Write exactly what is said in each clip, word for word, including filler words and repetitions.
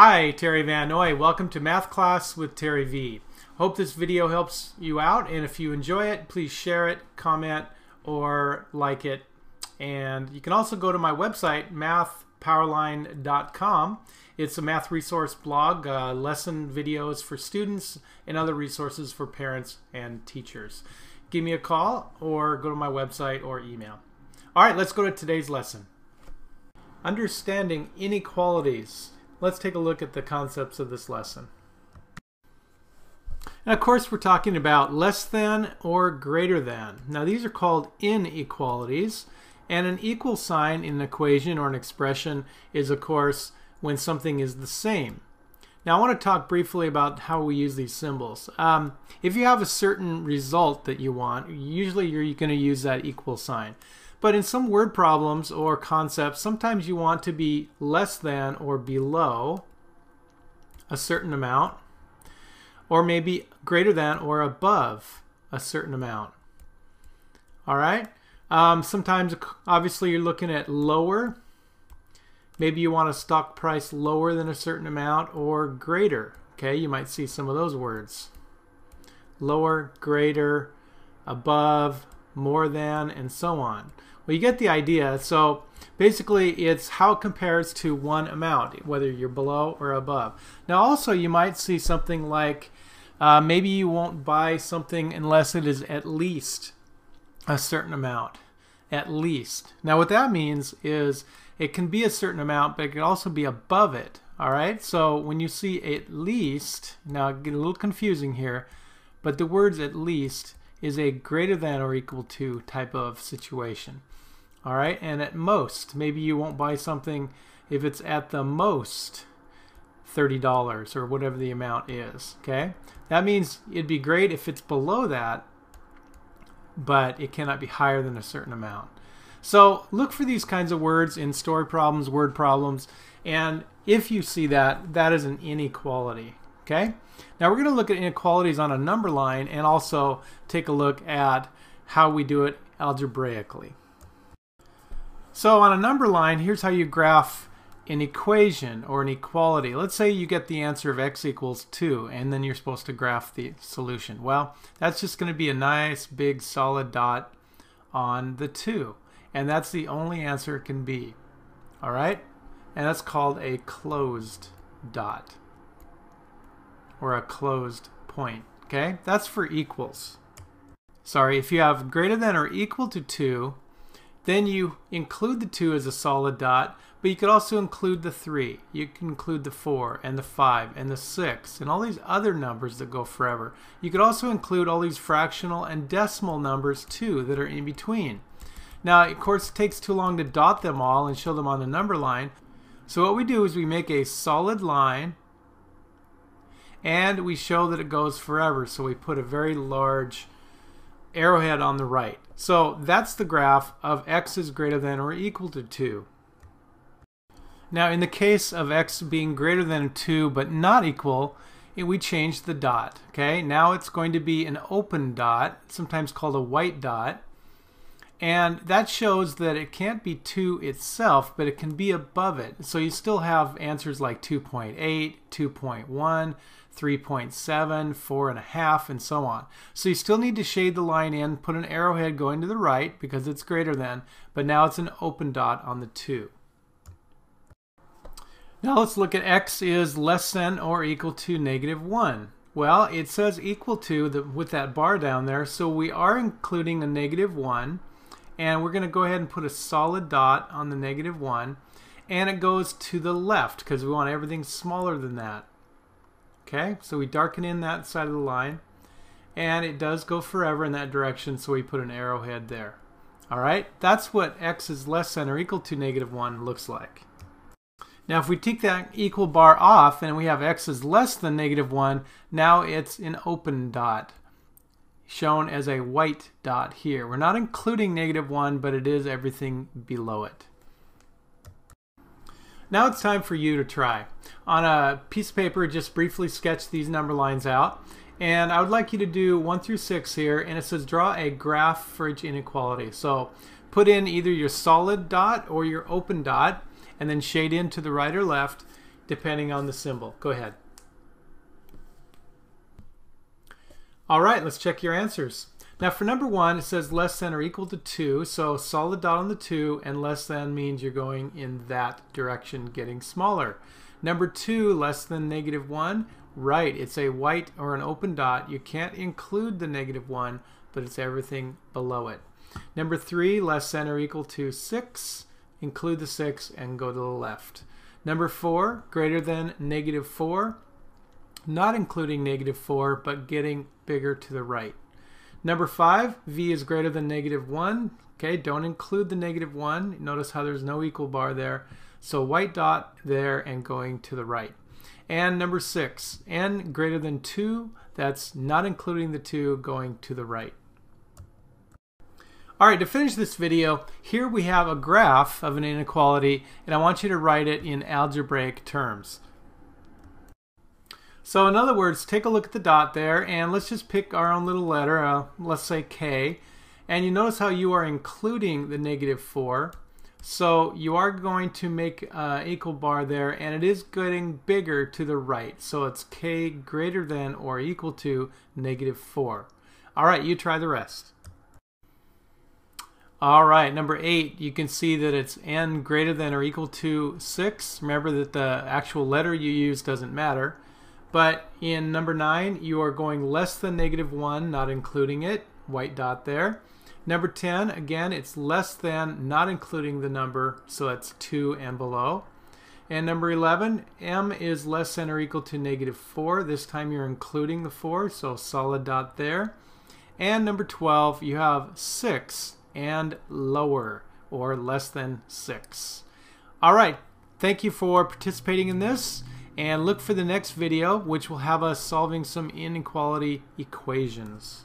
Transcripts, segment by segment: Hi, Terry Van Noy. Welcome to Math Class with Terry V. Hope this video helps you out, and if you enjoy it, please share it, comment, or like it. And you can also go to my website, math power line dot com. It's a math resource blog, uh, lesson videos for students, and other resources for parents and teachers. Give me a call or go to my website or email. All right, let's go to today's lesson. Understanding inequalities. Let's take a look at the concepts of this lesson. And of course, we're talking about less than or greater than. Now, these are called inequalities, and an equal sign in an equation or an expression is, of course, when something is the same. Now, I want to talk briefly about how we use these symbols. Um, if you have a certain result that you want, usually you're going to use that equal sign. But in some word problems or concepts, sometimes you want to be less than or below a certain amount, or maybe greater than or above a certain amount. All right? Um, sometimes, obviously, you're looking at lower. Maybe you want a stock price lower than a certain amount or greater. Okay, you might see some of those words. Lower, greater, above, more than, and so on. Well, you get the idea. So basically, it's how it compares to one amount, whether you're below or above. Now, also, you might see something like uh, maybe you won't buy something unless it is at least a certain amount. At least. Now, what that means is it can be a certain amount, but it can also be above it. All right? So when you see at least, now it gets a little confusing here, but the words at least is a greater than or equal to type of situation. All right, and at most, maybe you won't buy something if it's at the most thirty dollars or whatever the amount is, okay? That means it'd be great if it's below that, but it cannot be higher than a certain amount. So look for these kinds of words in story problems, word problems, and if you see that, that is an inequality. Okay? Now we're going to look at inequalities on a number line and also take a look at how we do it algebraically. So on a number line, here's how you graph an equation or an equality. Let's say you get the answer of x equals two, and then you're supposed to graph the solution. Well, that's just going to be a nice big solid dot on the two, and that's the only answer it can be. All right? And that's called a closed dot, or a closed point, okay? That's for equals. Sorry, if you have greater than or equal to two, then you include the two as a solid dot, but you could also include the three. You can include the four and the five and the six and all these other numbers that go forever. You could also include all these fractional and decimal numbers too that are in between. Now, of course, it takes too long to dot them all and show them on the number line. So what we do is we make a solid line, and we show that it goes forever, so we put a very large arrowhead on the right. So that's the graph of x is greater than or equal to two. Now in the case of x being greater than two but not equal, we change the dot. Okay, now it's going to be an open dot, sometimes called a white dot, and that shows that it can't be two itself, but it can be above it. So you still have answers like two point eight, two point one, three point seven, four point five, and so on. So you still need to shade the line in, put an arrowhead going to the right because it's greater than, but now it's an open dot on the two. Now let's look at x is less than or equal to negative one. Well, it says equal to the, with that bar down there, so we are including a negative one. And we're going to go ahead and put a solid dot on the negative one, and it goes to the left because we want everything smaller than that. Okay, so we darken in that side of the line, and it does go forever in that direction, so we put an arrowhead there. All right, that's what x is less than or equal to negative one looks like. Now if we take that equal bar off and we have x is less than negative one, now it's an open dot, shown as a white dot here. We're not including negative one, but it is everything below it. Now it's time for you to try. On a piece of paper, just briefly sketch these number lines out. And I would like you to do one through six here, and it says draw a graph for each inequality. So put in either your solid dot or your open dot, and then shade in to the right or left, depending on the symbol. Go ahead. All right, let's check your answers. Now for number one, it says less than or equal to two, so solid dot on the two, and less than means you're going in that direction, getting smaller. Number two, less than negative one, right, it's a white or an open dot. You can't include the negative one, but it's everything below it. Number three, less than or equal to six, include the six and go to the left. Number four, greater than negative four, not including negative four, but getting bigger to the right. Number five, v is greater than negative one. Okay, don't include the negative one. Notice how there's no equal bar there. So white dot there and going to the right. And number six, n greater than two, that's not including the two, going to the right. All right, to finish this video, here we have a graph of an inequality, and I want you to write it in algebraic terms. So in other words, take a look at the dot there, and let's just pick our own little letter, uh, let's say K, and you notice how you are including the negative four. So you are going to make uh, equal bar there, and it is getting bigger to the right. So it's K greater than or equal to negative four. All right, you try the rest. All right, number eight, you can see that it's n greater than or equal to six. Remember that the actual letter you use doesn't matter. But in number nine, you are going less than negative one, not including it. White dot there. Number ten, again, it's less than, not including the number, so that's two and below. And number eleven, m is less than or equal to negative four. This time you're including the four, so solid dot there. And number twelve, you have six and lower, or less than six. All right, thank you for participating in this, and look for the next video, which will have us solving some inequality equations.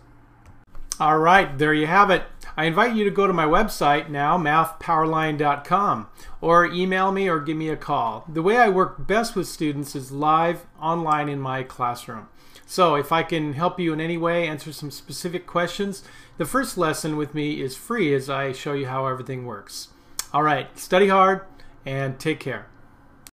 All right, there you have it. I invite you to go to my website now, math powerline dot com, or email me or give me a call. The way I work best with students is live online in my classroom. So if I can help you in any way, answer some specific questions, the first lesson with me is free as I show you how everything works. All right, study hard and take care.